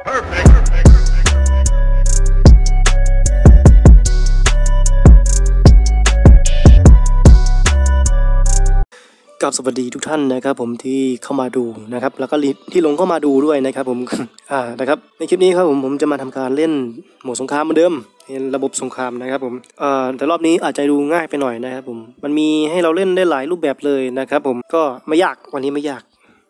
กับสวัสดีทุกท่านนะครับผมที่เข้ามาดูนะครับแล้วก็ที่ลงเข้ามาดูด้วยนะครับผมนะครับในคลิปนี้ครับผมจะมาทำการเล่นโหมดสงครามเหมือนเดิมเป็นระบบสงครามนะครับผมแต่รอบนี้อาจจะดูง่ายไปหน่อยนะครับผมมันมีให้เราเล่นได้หลายรูปแบบเลยนะครับผมก็ไม่ยากวันนี้ไม่ยาก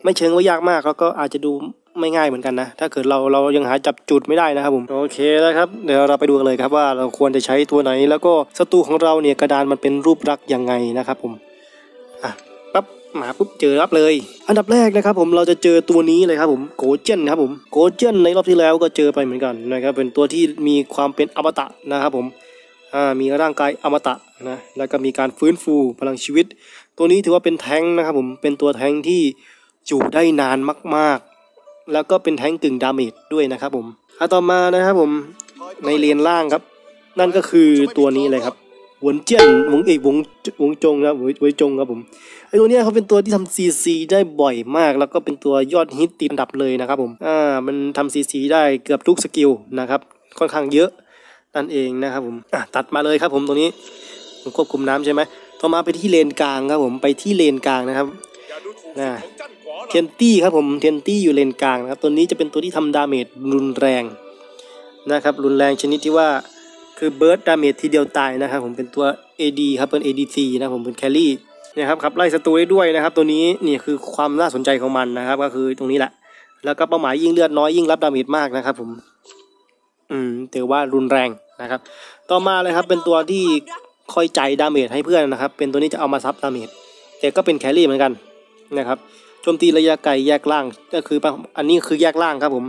ไม่เชิงว่ายากมากแล้วก็อาจจะดูไม่ง่ายเหมือนกันนะถ้าเกิดเรายังหาจับจุดไม่ได้นะครับผมโอเคแล้วครับเดี๋ยวเราไปดูกันเลยครับว่าเราควรจะใช้ตัวไหนแล้วก็ศัตรูของเราเนี่ยกระดานมันเป็นรูปลักษณ์ยังไงนะครับผมปั๊บมาปุ๊บเจอรับเลยอันดับแรกนะครับผมเราจะเจอตัวนี้เลยครับผมโกเจนครับผมโกเจนในรอบที่แล้วก็เจอไปเหมือนกันนะครับเป็นตัวที่มีความเป็นอมตะนะครับผมมีร่างกายอมตะนะแล้วก็มีการฟื้นฟูพลังชีวิตตัวนี้ถือว่าเป็นแท้งนะครับผมเป็นตัวแท้งที่อยู่ได้นานมากๆแล้วก็เป็นแท้งกึ่งดาเมจด้วยนะครับผมต่อมานะครับผมในเลนล่างครับนั่นก็คือตัวนี้เลยครับหวนเจี้ยนวงจงนะหวยจงครับผมไอตัวเนี้ยเขาเป็นตัวที่ทำซีซีได้บ่อยมากแล้วก็เป็นตัวยอดฮิตติดอันดับเลยนะครับผมมันทำซีซีได้เกือบทุกสกิลนะครับค่อนข้างเยอะนั่นเองนะครับผมตัดมาเลยครับผมตัวนี้ผมควบคุมน้ำใช่ไหมต่อมาไปที่เลนกลางครับผมไปที่เลนกลางนะครับเทนตี้ครับผมเทนตี้อยู่เลนกลางนะครับตัวนี้จะเป็นตัวที่ทำดาเมจรุนแรงนะครับรุนแรงชนิดที่ว่าคือเบิร์ดดาเมจทีเดียวตายนะครับผมเป็นตัว AD ครับเป็น ADC นะผมเป็นแครี่เนี่ยครับขับไล่ศัตรูได้ด้วยนะครับตัวนี้นี่คือความน่าสนใจของมันนะครับก็คือตรงนี้แหละแล้วก็เป้าหมายยิ่งเลือดน้อยยิ่งรับดาเมจมากนะครับผมถือว่ารุนแรงนะครับต่อมาเลยครับเป็นตัวที่คอยจ่ายดาเมจให้เพื่อนนะครับเป็นตัวนี้จะเอามาซับดาเมจแต่ก็เป็นแครี่เหมือนกันนะครับโจมตีระยะไกลแยกล่างก็คืออันนี้คือแยกล่างครับผม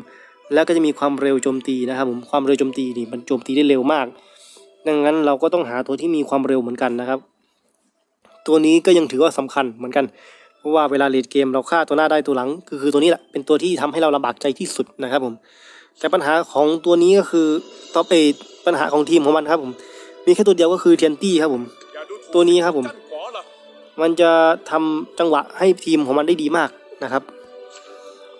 แล้วก็จะมีความเร็วโจมตีนะครับผมความเร็วโจมตีนี่มันโจมตีได้เร็วมากดังนั้นเราก็ต้องหาตัวที่มีความเร็วเหมือนกันนะครับตัวนี้ก็ยังถือว่าสำคัญเหมือนกันเพราะว่าเวลาเลดเกมเราฆ่าตัวหน้าได้ตัวหลังคือตัวนี้แหละเป็นตัวที่ทำให้เราลำบากใจที่สุดนะครับผมแต่ปัญหาของตัวนี้ก็คือต่อไปปัญหาของทีมของมันครับผมมีแค่ตัวเดียวก็คือเทียนตี้ครับผมตัวนี้ครับผมมันจะทำจังหวะให้ทีมของมันได้ดีมากนะครับ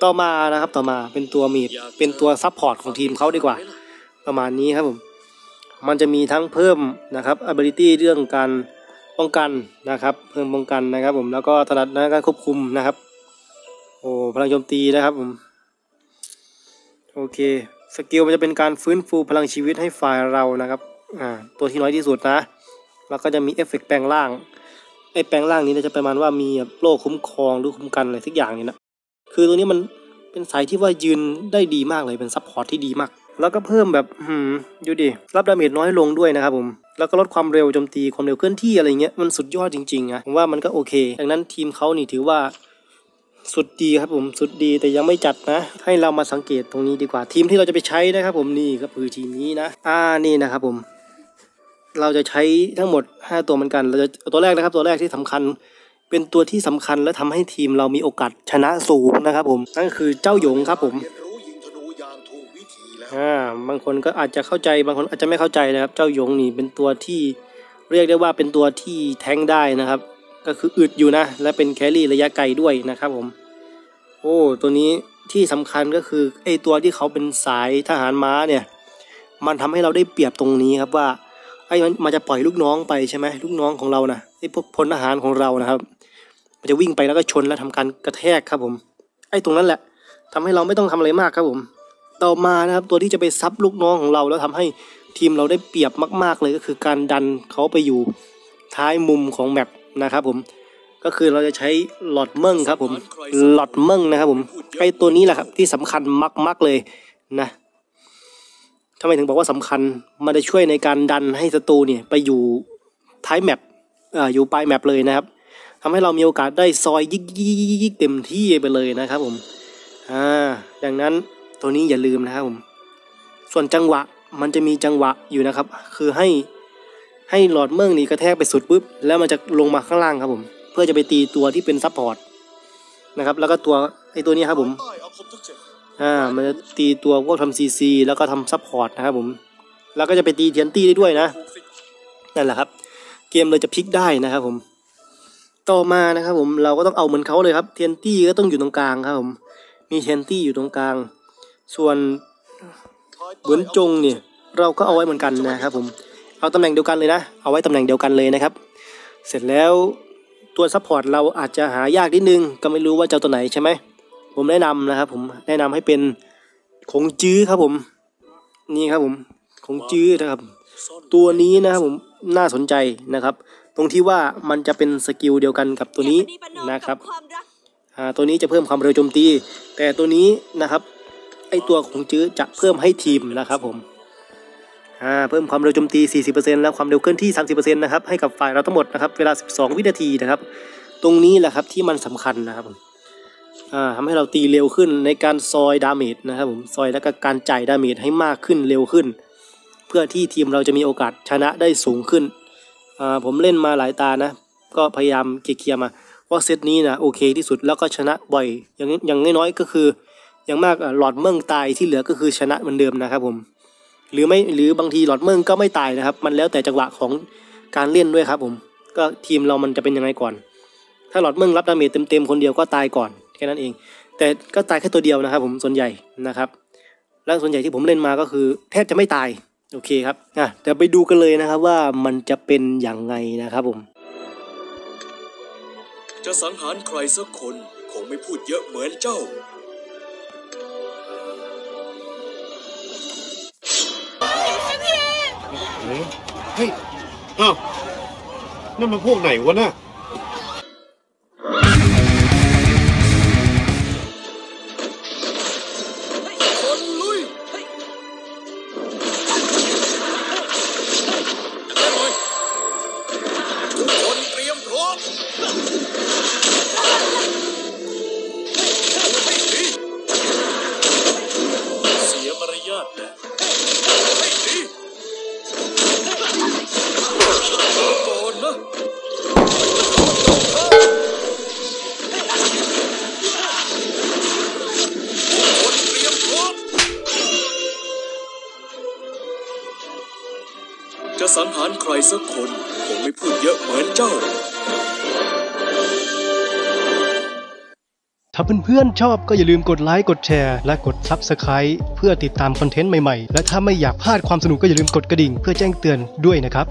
ต่อมานะครับต่อมาเป็นตัวมีดเป็นตัวซัพพอร์ตของทีมเขาดีกว่าประมาณนี้ครับผมมันจะมีทั้งเพิ่มนะครับ ability เรื่องการป้องกันนะครับเพิ่มป้องกันนะครับผมแล้วก็ถนัดในการควบคุมนะครับโอ้พลังโจมตีนะครับผมโอเคสกิลมันจะเป็นการฟื้นฟูพลังชีวิตให้ฝ่ายเรานะครับตัวที่น้อยที่สุดนะแล้วก็จะมีเอฟเฟกต์แปลงร่างไอแปลงร่างนี้จะประมาณว่ามีโล่คุ้มครองหรือคุ้มกันอะไรสักอย่างนี่นะคือตัวนี้มันเป็นสายที่ว่ายืนได้ดีมากเลยเป็นซัพพอร์ตที่ดีมากแล้วก็เพิ่มแบบดูดิรับดาเมจน้อยลงด้วยนะครับผมแล้วก็ลดความเร็วโจมตีความเร็วเคลื่อนที่อะไรเงี้ยมันสุดยอดจริงๆนะผมว่ามันก็โอเคดังนั้นทีมเขานี่ถือว่าสุดดีครับผมสุดดีแต่ยังไม่จัดนะให้เรามาสังเกตตรงนี้ดีกว่าทีมที่เราจะไปใช้นะครับผมนี่ก็คือทีมนี้นะนี่นะครับผมเราจะใช้ทั้งหมด5ตัวเหมือนกันเราจะตัวแรกนะครับตัวแรกที่สำคัญเป็นตัวที่สำคัญและทำให้ทีมเรามีโอกาสชนะสูงนะครับผมนั่นคือเจ้าหยงครับผมบางคนก็อาจจะเข้าใจบางคนอาจจะไม่เข้าใจนะครับเจ้าหยงนี่เป็นตัวที่เรียกได้ว่าเป็นตัวที่แทงได้นะครับก็คืออึดอยู่นะและเป็นแครี่ระยะไกลด้วยนะครับผมโอ้ตัวนี้ที่สำคัญก็คือไอตัวที่เขาเป็นสายทหารม้าเนี่ยมันทำให้เราได้เปรียบตรงนี้ครับว่าไอมันจะปล่อยลูกน้องไปใช่ไหมลูกน้องของเรานะไอพวกพลทหารของเรานะครับมันจะวิ่งไปแล้วก็ชนแล้วทำการกระแทกครับผมไอ้ตรงนั้นแหละทำให้เราไม่ต้องทำอะไรมากครับผมต่อมานะครับตัวที่จะไปซับลูกน้องของเราแล้วทำให้ทีมเราได้เปรียบมากๆเลยก็คือการดันเขาไปอยู่ท้ายมุมของแมปนะครับผมก็คือเราจะใช้หลอดเมิงครับผมหลอดเมิงนะครับผมไอ้ตัวนี้แหละครับที่สำคัญมากๆเลยนะทำไมถึงบอกว่าสำคัญมันจะช่วยในการดันให้ศัตรูเนี่ยไปอยู่ท้ายแมปอยู่ปลายแมปเลยนะครับทำให้เรามีโอกาสได้ซอยยิกเต็มที่ไปเลยนะครับผมดังนั้นตัวนี้อย่าลืมนะครับผมส่วนจังหวะมันจะมีจังหวะอยู่นะครับคือให้หลอดเมืองนี่กระแทกไปสุดปุ๊บแล้วมันจะลงมาข้างล่างครับผมเพื่อจะไปตีตัวที่เป็นซัพพอร์ตนะครับแล้วก็ตัวไอ้ตัวนี้ครับผมมันจะตีตัวพวกทำซีซีแล้วก็ทำซัพพอร์ตนะครับผมแล้วก็จะไปตีเทียนตี้ได้ด้วยนะนั่นแหละครับเกมเลยจะพลิกได้นะครับผมต่อมานะครับผมเราก็ต้องเอาเหมือนเขาเลยครับเทนตี้ก็ต้องอยู่ตรงกลางครับผมมีเทนตี้อยู่ตรงกลางส่วน เหมือนจงเนี่ยเราก็เอาไว้เหมือนกันนะครับผมเอาตำแหน่งเดียวกันเลยนะเอาไว้ตำแหน่งเดียวกันเลยนะครับเสร็จแล้วตัวซัพพอร์ตเราอาจจะหายากนิดนึงก็ไม่รู้ว่าเจ้าตัวไหนใช่ไหมผมแนะนำนะครับผมแนะนำให้เป็นขงจื้อครับผมนี่ครับผมขงจื้อนะครับตัวนี้นะครับผมน่าสนใจนะครับตรงที่ว่ามันจะเป็นสกิลเดียวกันกับตัวนี้นะครับตัวนี้จะเพิ่มความเร็วโจมตีแต่ตัวนี้นะครับไอตัวขงจื้อจะเพิ่มให้ทีมนะครับผมเพิ่มความเร็วโจมตี 40% แล้วความเร็วเคลื่อนที่ 30% นะครับให้กับฝ่ายเราทั้งหมดนะครับเวลา12วินาทีนะครับตรงนี้แหละครับที่มันสำคัญนะครับผมทำให้เราตีเร็วขึ้นในการซอยดาเมจนะครับผมซอยและก็การจ่ายดาเมจให้มากขึ้นเร็วขึ้นเพื่อที่ทีมเราจะมีโอกาสชนะได้สูงขึ้นผมเล่นมาหลายตานะก็พยายามเคี่ยมาว่าเซตนี้นะโอเคที่สุดแล้วก็ชนะบ่อยอย่างน้อยๆก็คืออย่างมากหลอดเมืองตายที่เหลือก็คือชนะเหมือนเดิมนะครับผมหรือบางทีหลอดเมืองก็ไม่ตายนะครับมันแล้วแต่จังหวะของการเล่นด้วยครับผมก็ทีมเรามันจะเป็นยังไงก่อนถ้าหลอดเมืองรับดาเมจเต็มๆคนเดียวก็ตายก่อนแค่นั้นเองแต่ก็ตายแค่ตัวเดียวนะครับผมส่วนใหญ่นะครับและส่วนใหญ่ที่ผมเล่นมาก็คือแทบจะไม่ตายโอเคครับเดี๋ยวไปดูกันเลยนะครับว่ามันจะเป็นอย่างไงนะครับผมจะสังหารใครสักคนคงไม่พูดเยอะเหมือนเจ้าเฮ้ยอ้าวนั่นมันพวกไหนวะน่ะจะสังหารใครสักคนคงไม่พูดเยอะเหมือนเจ้าถ้าเพื่อนๆชอบก็อย่าลืมกดไลค์กดแชร์และกด Subscribe เพื่อติดตามคอนเทนต์ใหม่ๆและถ้าไม่อยากพลาดความสนุกก็อย่าลืมกดกระดิ่งเพื่อแจ้งเตือนด้วยนะครับ